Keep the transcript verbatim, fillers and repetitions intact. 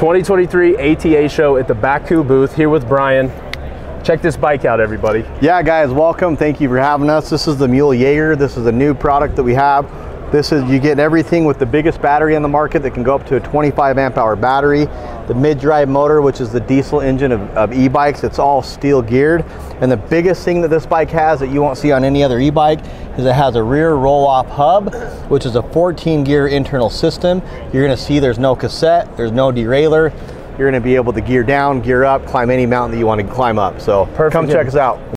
twenty twenty-three A T A Show at the Baku booth, here with Brian. Check this bike out, everybody. Yeah, guys, welcome. Thank you for having us. This is the Mule Jaeger. This is a new product that we have. This is, you get everything with the biggest battery on the market that can go up to a twenty-five amp hour battery, the mid-drive motor, which is the diesel engine of, of e-bikes. It's all steel geared. And the biggest thing that this bike has that you won't see on any other e-bike is it has a rear roll-off hub, which is a fourteen gear internal system. You're gonna see there's no cassette, there's no derailleur. You're gonna be able to gear down, gear up, climb any mountain that you wanna climb up. So perfect. Come check us out.